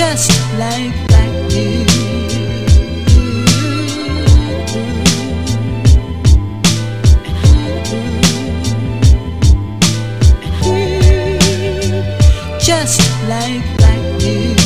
just like you. Just like you.